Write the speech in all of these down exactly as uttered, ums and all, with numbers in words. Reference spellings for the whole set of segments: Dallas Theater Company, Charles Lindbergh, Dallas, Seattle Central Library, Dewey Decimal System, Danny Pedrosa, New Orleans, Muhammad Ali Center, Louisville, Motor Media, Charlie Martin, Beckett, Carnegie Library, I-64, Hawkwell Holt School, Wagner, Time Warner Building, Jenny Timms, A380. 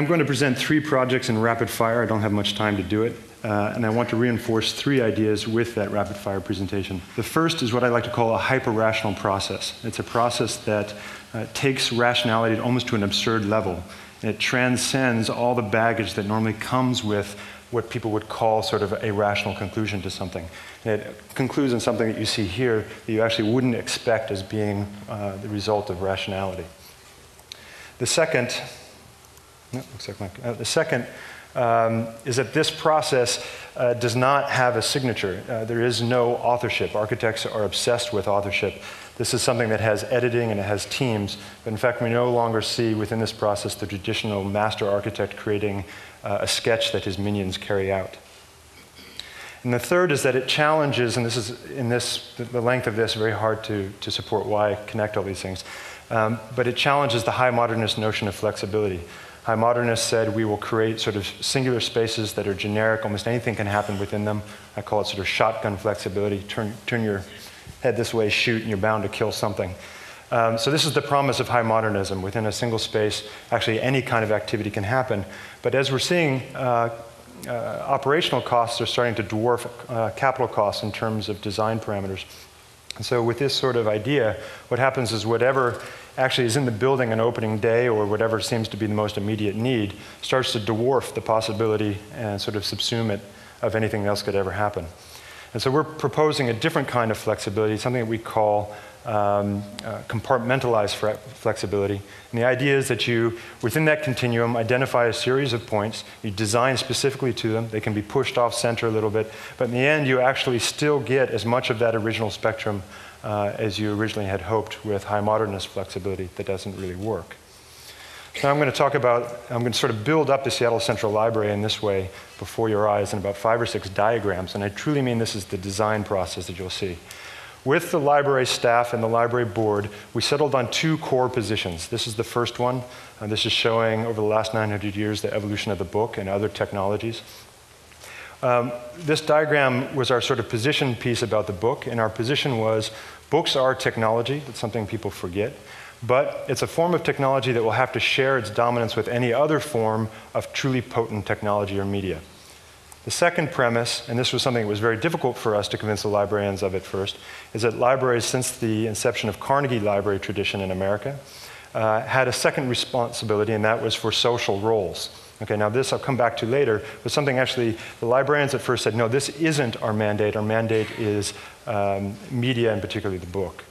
I'm going to present three projects in rapid fire. I don't have much time to do it. Uh, and I want to reinforce three ideas with that rapid fire presentation. The first is what I like to call a hyper-rational process. It's a process that uh, takes rationality almost to an absurd level. And it transcends all the baggage that normally comes with what people would call sort of a rational conclusion to something. And it concludes in something that you see here that you actually wouldn't expect as being uh, the result of rationality. The second, no, looks like my, uh, the second um, is that this process uh, does not have a signature. Uh, there is no authorship. Architects are obsessed with authorship. This is something that has editing and it has teams. But in fact, we no longer see within this process the traditional master architect creating uh, a sketch that his minions carry out. And the third is that it challenges, and this is in this, the length of this, very hard to, to support why I connect all these things. Um, but it challenges the high modernist notion of flexibility. High modernists said we will create sort of singular spaces that are generic, almost anything can happen within them. I call it sort of shotgun flexibility. Turn, turn your head this way, shoot, and you're bound to kill something. Um, so this is the promise of high modernism. Within a single space, actually any kind of activity can happen. But as we're seeing, uh, uh, operational costs are starting to dwarf uh, capital costs in terms of design parameters. And so with this sort of idea, what happens is whatever actually is in the building on opening day or whatever seems to be the most immediate need starts to dwarf the possibility and sort of subsume it of anything else could ever happen. And so we're proposing a different kind of flexibility, something that we call um, uh, compartmentalized flexibility. And the idea is that you, within that continuum, identify a series of points. You design specifically to them. They can be pushed off center a little bit. But in the end, you actually still get as much of that original spectrum uh, as you originally had hoped with high modernist flexibility that doesn't really work. So I'm going to talk about, I'm going to sort of build up the Seattle Central Library in this way before your eyes in about five or six diagrams, and I truly mean this is the design process that you'll see. With the library staff and the library board, we settled on two core positions. This is the first one, and this is showing over the last nine hundred years the evolution of the book and other technologies. Um, this diagram was our sort of position piece about the book, and our position was books are technology, that's something people forget. But it's a form of technology that will have to share its dominance with any other form of truly potent technology or media. The second premise, and this was something that was very difficult for us to convince the librarians of at first, is that libraries, since the inception of Carnegie Library tradition in America, uh, had a second responsibility, and that was for social roles. Okay, now this I'll come back to later, but something actually the librarians at first said, no, this isn't our mandate. Our mandate is um, media, and particularly the book.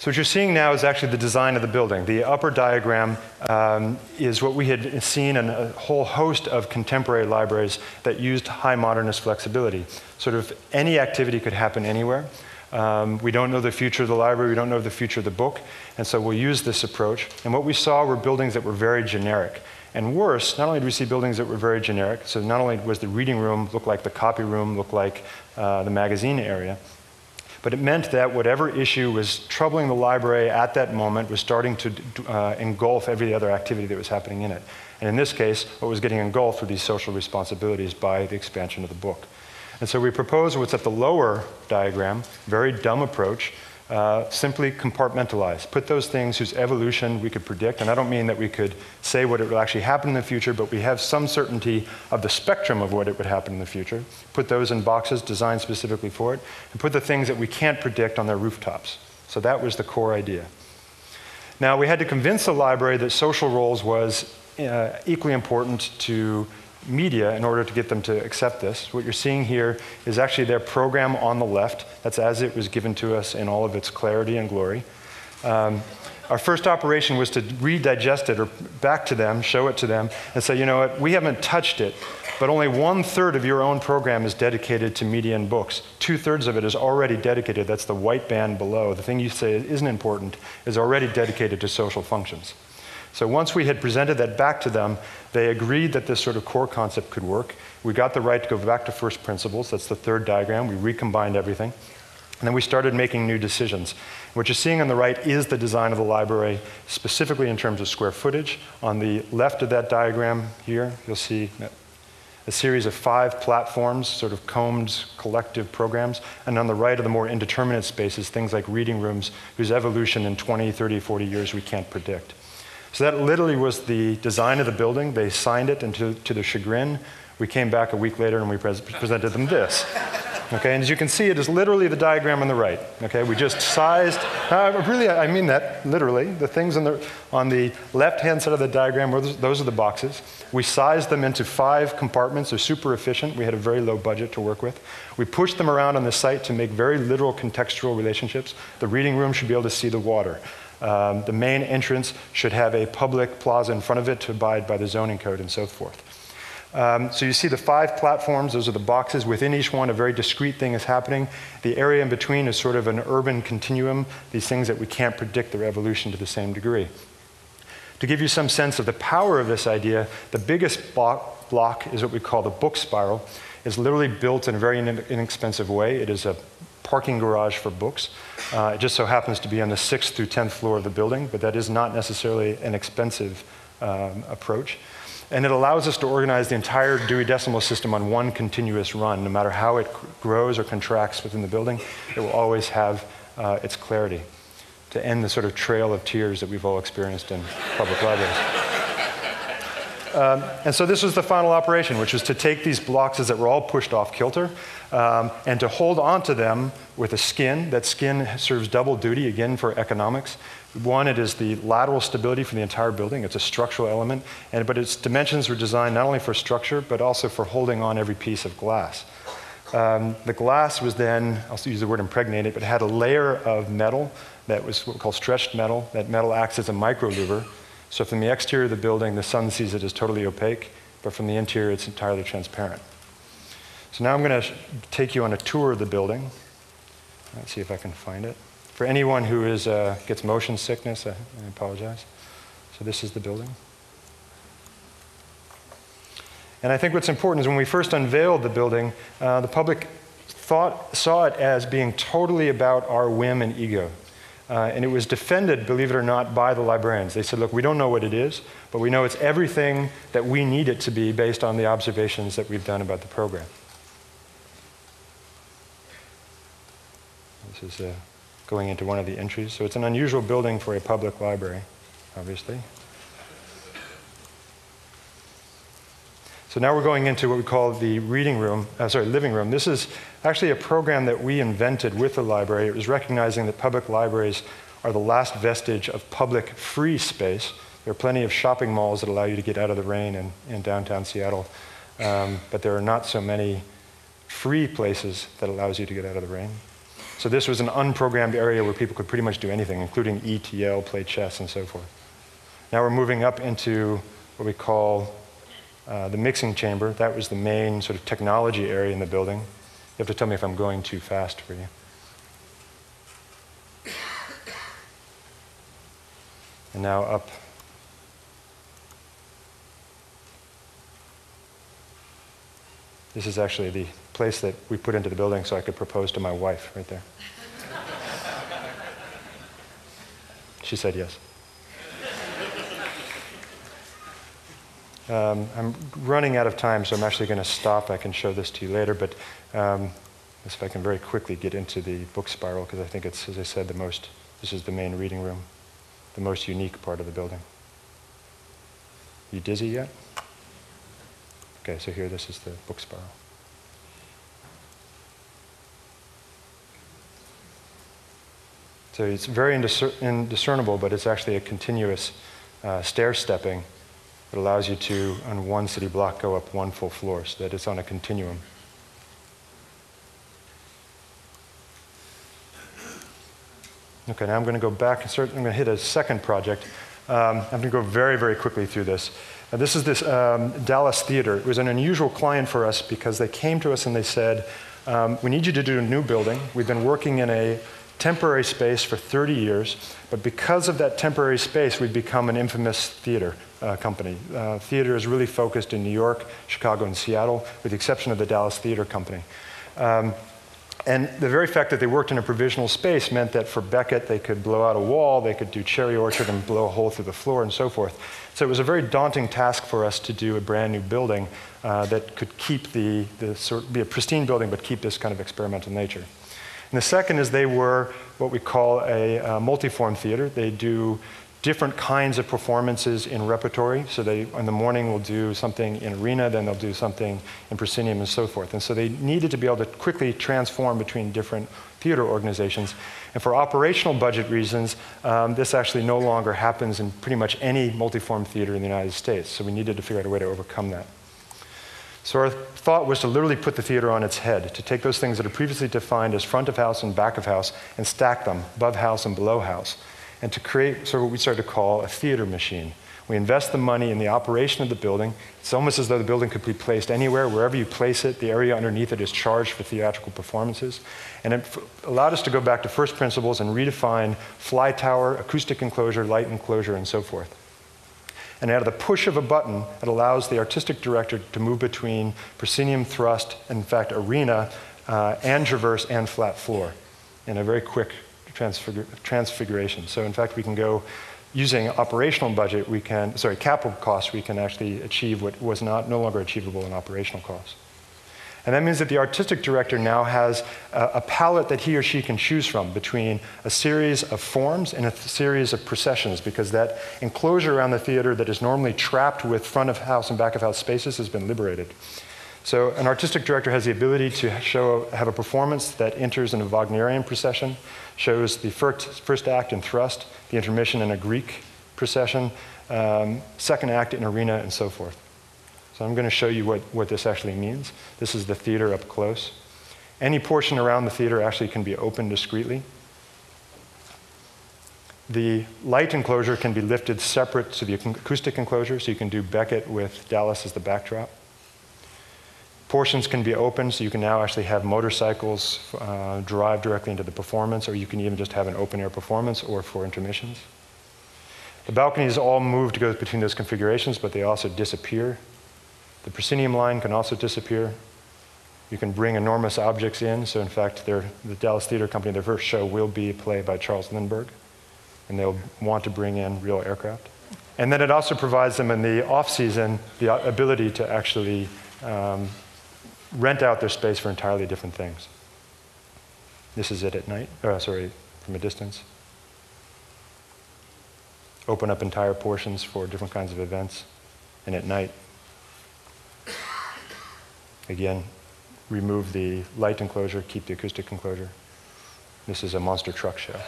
So what you're seeing now is actually the design of the building. The upper diagram um, is what we had seen in a whole host of contemporary libraries that used high modernist flexibility. Sort of any activity could happen anywhere. Um, we don't know the future of the library, we don't know the future of the book, and so we'll use this approach. And what we saw were buildings that were very generic. And worse, not only did we see buildings that were very generic, so not only was the reading room look like the copy room, look like uh, the magazine area, but it meant that whatever issue was troubling the library at that moment was starting to uh, engulf every other activity that was happening in it. And in this case, what was getting engulfed were these social responsibilities by the expansion of the book. And so we propose what's at the lower diagram, very dumb approach, uh, simply compartmentalize. Put those things whose evolution we could predict, and I don't mean that we could say what it will actually happen in the future, but we have some certainty of the spectrum of what it would happen in the future. Put those in boxes designed specifically for it, and put the things that we can't predict on their rooftops. So that was the core idea. Now, we had to convince the library that social roles was uh, equally important to media in order to get them to accept this. What you're seeing here is actually their program on the left. That's as it was given to us in all of its clarity and glory. Um, our first operation was to redigest it or back to them, show it to them, and say, you know what, we haven't touched it, but only one third of your own program is dedicated to media and books. Two thirds of it is already dedicated. That's the white band below. The thing you say isn't important is already dedicated to social functions. So once we had presented that back to them, they agreed that this sort of core concept could work. We got the right to go back to first principles. That's the third diagram. We recombined everything. And then we started making new decisions. What you're seeing on the right is the design of the library, specifically in terms of square footage. On the left of that diagram here, you'll see a series of five platforms, sort of combed collective programs. And on the right are the more indeterminate spaces, things like reading rooms, whose evolution in twenty, thirty, forty years we can't predict. So that literally was the design of the building. They signed it, and to, to their chagrin, we came back a week later and we pres presented them this. Okay, and as you can see, it is literally the diagram on the right. Okay, we just sized, uh, really, I mean that literally. The things on the, on the left-hand side of the diagram, those are the boxes. We sized them into five compartments. They're super efficient. We had a very low budget to work with. We pushed them around on the site to make very literal contextual relationships. The reading room should be able to see the water. Um, the main entrance should have a public plaza in front of it to abide by the zoning code and so forth. Um, so you see the five platforms, those are the boxes. Within each one, a very discrete thing is happening. The area in between is sort of an urban continuum, these things that we can't predict their evolution to the same degree. To give you some sense of the power of this idea, the biggest block, block is what we call the book spiral. It's literally built in a very inexpensive way. It is a parking garage for books. Uh, it just so happens to be on the sixth through tenth floor of the building, but that is not necessarily an expensive um, approach. And it allows us to organize the entire Dewey Decimal System on one continuous run. No matter how it grows or contracts within the building, it will always have uh, its clarity to end the sort of trail of tears that we've all experienced in public libraries. Um, and so this was the final operation, which was to take these blocks that were all pushed off kilter um, and to hold onto them with a skin. That skin serves double duty, again, for economics. One, it is the lateral stability for the entire building. It's a structural element, and, but its dimensions were designed not only for structure, but also for holding on every piece of glass. Um, the glass was then, I'll use the word impregnated, but it had a layer of metal that was what we call stretched metal. That metal acts as a microluber. So from the exterior of the building, the sun sees it as totally opaque, but from the interior, it's entirely transparent. So now I'm going to take you on a tour of the building. Let's see if I can find it. For anyone who is, uh, gets motion sickness, I, I apologize. So this is the building. And I think what's important is when we first unveiled the building, uh, the public thought, saw it as being totally about our whim and ego. Uh, and it was defended, believe it or not, by the librarians. They said, look, we don't know what it is, but we know it's everything that we need it to be based on the observations that we've done about the program. This is a... Uh, going into one of the entries. So it's an unusual building for a public library, obviously. So now we're going into what we call the reading room, uh, sorry, living room. This is actually a program that we invented with the library. It was recognizing that public libraries are the last vestige of public free space. There are plenty of shopping malls that allow you to get out of the rain in, in downtown Seattle, um, but there are not so many free places that allows you to get out of the rain. So this was an unprogrammed area where people could pretty much do anything, including E T L, play chess, and so forth. Now we're moving up into what we call uh, the mixing chamber. That was the main sort of technology area in the building. You have to tell me if I'm going too fast for you. And now up. This is actually the place that we put into the building so I could propose to my wife right there. She said yes. Um, I'm running out of time, so I'm actually going to stop. I can show this to you later, but um, if I can very quickly get into the book spiral, because I think it's, as I said, the most, this is the main reading room, the most unique part of the building. You dizzy yet? Okay, so here, this is the book spiral. So it's very indiscer- indiscernible, but it's actually a continuous uh, stair-stepping that allows you to, on one city block, go up one full floor, so that it's on a continuum. Okay, now I'm going to go back and start, I'm going to hit a second project. Um, I'm going to go very, very quickly through this. Uh, this is this um, Dallas Theater. It was an unusual client for us because they came to us and they said, um, we need you to do a new building. We've been working in a temporary space for thirty years, but because of that temporary space, we've become an infamous theater uh, company. Uh, theater is really focused in New York, Chicago, and Seattle, with the exception of the Dallas Theater Company. Um, and the very fact that they worked in a provisional space meant that for Beckett, they could blow out a wall, they could do Cherry Orchard and blow a hole through the floor, and so forth. So it was a very daunting task for us to do a brand new building uh, that could keep the, the sort, be a pristine building, but keep this kind of experimental nature. And the second is they were what we call a uh, multiform theater. They do different kinds of performances in repertory. So they, in the morning, will do something in arena, then they'll do something in proscenium and so forth. And so they needed to be able to quickly transform between different theater organizations. And for operational budget reasons, um, this actually no longer happens in pretty much any multiform theater in the United States. So we needed to figure out a way to overcome that. So our thought was to literally put the theater on its head, to take those things that are previously defined as front of house and back of house and stack them above house and below house, and to create sort of what we started to call a theater machine. We invest the money in the operation of the building. It's almost as though the building could be placed anywhere. Wherever you place it, the area underneath it is charged for theatrical performances. And it allowed us to go back to first principles and redefine fly tower, acoustic enclosure, light enclosure, and so forth. And out of the push of a button, it allows the artistic director to move between proscenium thrust, and in fact, arena, uh, and traverse and flat floor in a very quick transfiguration. So in fact, we can go, using operational budget, we can, sorry, capital costs, we can actually achieve what was not, no longer achievable in operational costs. And that means that the artistic director now has a, a palette that he or she can choose from between a series of forms and a series of processions, because that enclosure around the theater that is normally trapped with front of house and back of house spaces has been liberated. So an artistic director has the ability to show, have a performance that enters in a Wagnerian procession, shows the first, first act in thrust, the intermission in a Greek procession, um, second act in arena, and so forth. So I'm going to show you what, what this actually means. This is the theater up close. Any portion around the theater actually can be opened discreetly. The light enclosure can be lifted separate to the acoustic enclosure, so you can do Beckett with Dallas as the backdrop. Portions can be open, so you can now actually have motorcycles uh, drive directly into the performance, or you can even just have an open-air performance or for intermissions. The balconies all move to go between those configurations, but they also disappear. The proscenium line can also disappear. You can bring enormous objects in, so in fact, the Dallas Theater Company, their first show will be a play by Charles Lindbergh, and they'll want to bring in real aircraft. And then it also provides them in the off-season the ability to actually um, rent out their space for entirely different things. This is it at night, oh, sorry, from a distance. Open up entire portions for different kinds of events, and at night, again, remove the light enclosure, keep the acoustic enclosure. This is a monster truck show.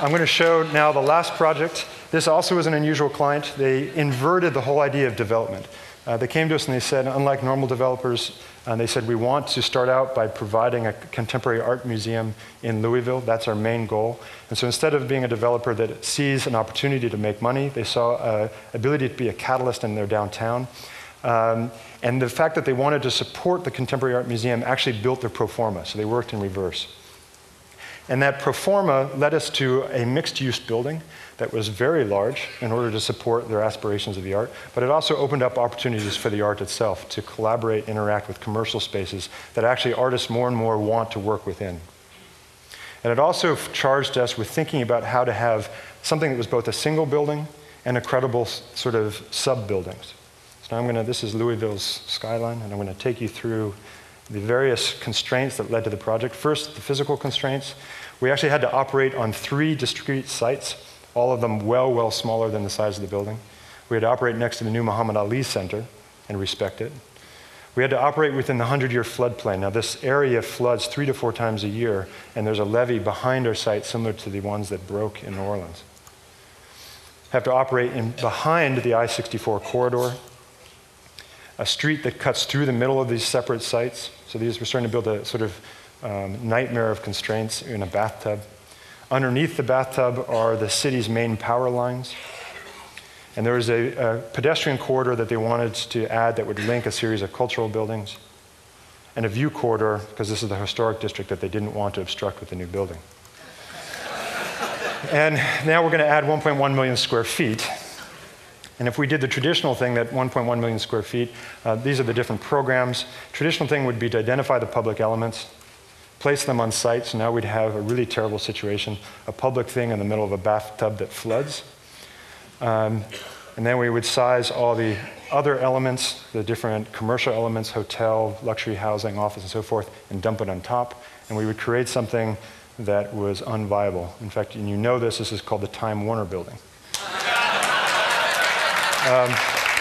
I'm going to show now the last project. This also is an unusual client. They inverted the whole idea of development. Uh, they came to us and they said, unlike normal developers, uh, they said, we want to start out by providing a contemporary art museum in Louisville. That's our main goal. And so instead of being a developer that sees an opportunity to make money, they saw an ability to be a catalyst in their downtown. Um, and the fact that they wanted to support the Contemporary Art Museum actually built their pro forma, so they worked in reverse. And that pro forma led us to a mixed-use building that was very large in order to support their aspirations of the art, but it also opened up opportunities for the art itself to collaborate, interact with commercial spaces that actually artists more and more want to work within. And it also charged us with thinking about how to have something that was both a single building and a credible sort of sub-buildings. So now I'm going to, this is Louisville's skyline, and I'm going to take you through the various constraints that led to the project. First, the physical constraints. We actually had to operate on three discrete sites, all of them well, well smaller than the size of the building. We had to operate next to the new Muhammad Ali Center and respect it. We had to operate within the hundred-year floodplain. Now, this area floods three to four times a year, and there's a levee behind our site similar to the ones that broke in New Orleans. Have to operate in behind the I sixty-four corridor, a street that cuts through the middle of these separate sites. So these were starting to build a sort of um, nightmare of constraints in a bathtub. Underneath the bathtub are the city's main power lines. And there was a, a pedestrian corridor that they wanted to add that would link a series of cultural buildings, and a view corridor, because this is the historic district that they didn't want to obstruct with the new building. And now we're going to add one point one million square feet. And if we did the traditional thing, that one point one million square feet, uh, these are the different programs. Traditional thing would be to identify the public elements, place them on site, so now we'd have a really terrible situation, a public thing in the middle of a bathtub that floods. Um, and then we would size all the other elements, the different commercial elements, hotel, luxury housing, office, and so forth, and dump it on top. And we would create something that was unviable. In fact, and you know this, this is called the Time Warner Building. Um,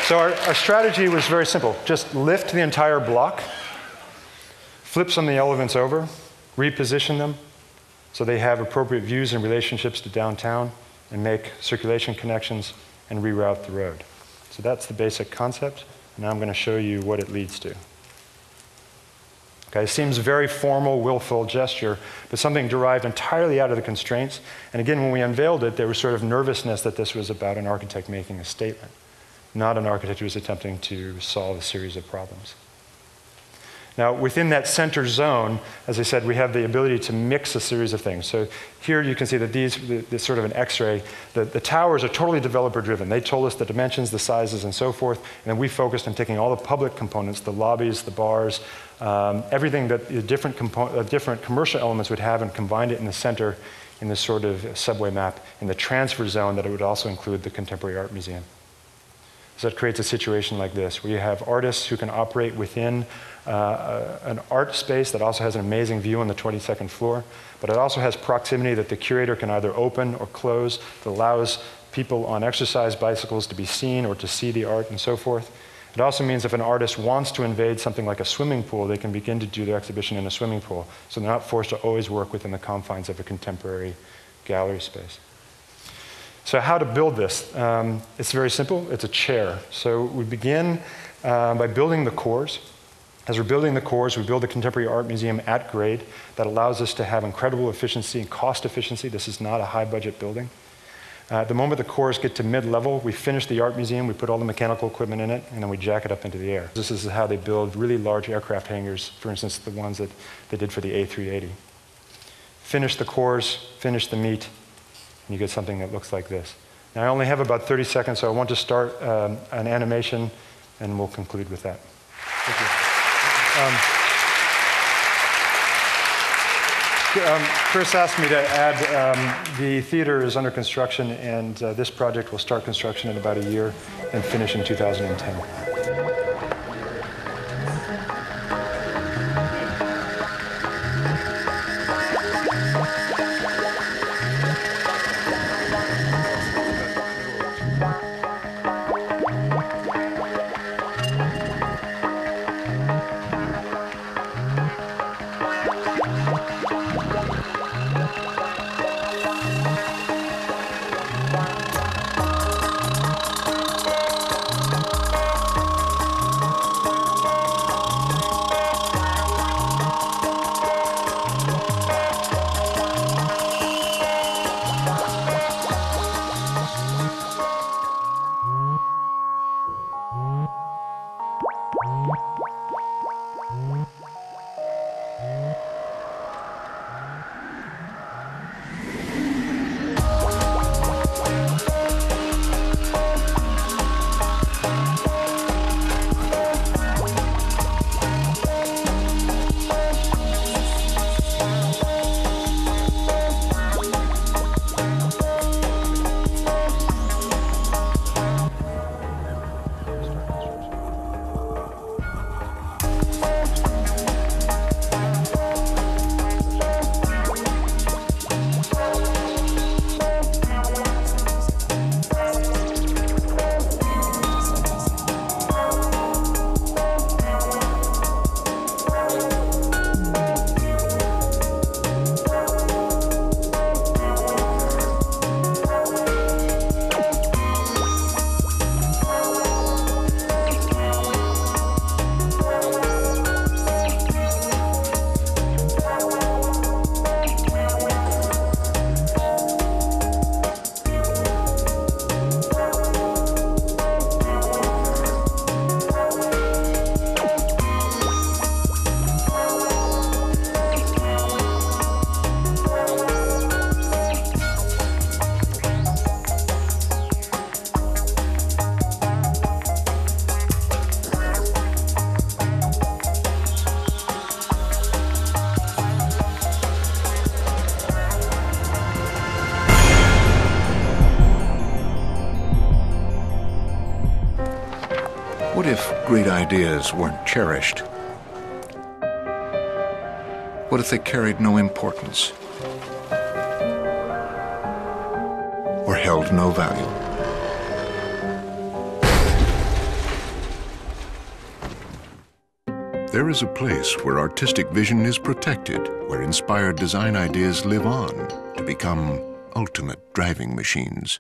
so our, our strategy was very simple. Just lift the entire block, flip some of the elements over, reposition them so they have appropriate views and relationships to downtown, and make circulation connections and reroute the road. So that's the basic concept. Now I'm going to show you what it leads to. Okay, it seems a very formal, willful gesture, but something derived entirely out of the constraints. And again, when we unveiled it, there was sort of nervousness that this was about an architect making a statement, not an architect who was attempting to solve a series of problems. Now, within that center zone, as I said, we have the ability to mix a series of things. So here you can see that these, this sort of an X-ray, the, the towers are totally developer-driven. They told us the dimensions, the sizes, and so forth, and then we focused on taking all the public components, the lobbies, the bars, um, everything that the different, uh, different commercial elements would have, and combined it in the center in this sort of subway map, in the transfer zone that it would also include the Contemporary Art Museum. So it creates a situation like this, where you have artists who can operate within uh, an art space that also has an amazing view on the twenty-second floor, but it also has proximity that the curator can either open or close that allows people on exercise bicycles to be seen or to see the art and so forth. It also means if an artist wants to invade something like a swimming pool, they can begin to do their exhibition in a swimming pool, so they're not forced to always work within the confines of a contemporary gallery space. So how to build this? Um, it's very simple. It's a chair. So we begin uh, by building the cores. As we're building the cores, we build a contemporary art museum at grade that allows us to have incredible efficiency and cost efficiency. This is not a high-budget building. Uh, the moment the cores get to mid-level, we finish the art museum, we put all the mechanical equipment in it, and then we jack it up into the air. This is how they build really large aircraft hangars, for instance, the ones that they did for the A three eighty. Finish the cores, finish the meat, and you get something that looks like this. Now I only have about thirty seconds, so I want to start um, an animation, and we'll conclude with that. Thank you. Um, um, Chris asked me to add um, the theater is under construction, and uh, this project will start construction in about a year and finish in two thousand ten. What if great ideas weren't cherished? What if they carried no importance? Or held no value? there is a place where artistic vision is protected, where inspired design ideas live on to become ultimate driving machines.